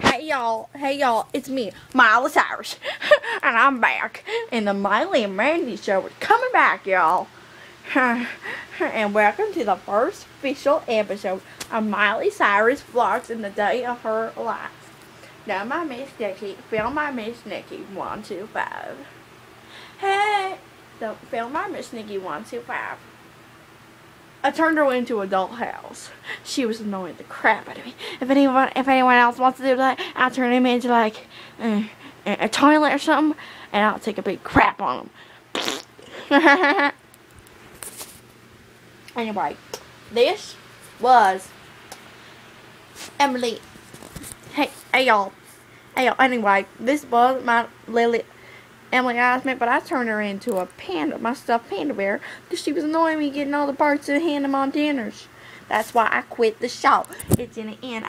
Hey y'all, it's me, Miley Cyrus, and I'm back, and the Miley and Randy show is coming back, y'all, and welcome to the first official episode of Miley Cyrus Vlogs in the Day of Her Life. Now, my Miss Nikki, film my MsNiki125. Hey, so film my MsNiki125. I turned her into adult house. She was annoying the crap out of me. If anyone else wants to do that, I'll turn him into like a toilet or something, and I'll take a big crap on him. Anyway, this was Emily. Hey y'all. Anyway, this was my Emily Osment, but I turned her into a panda, my stuffed panda bear, because she was annoying me getting all the parts and handing them on dinners. That's why I quit the show. It's in the end.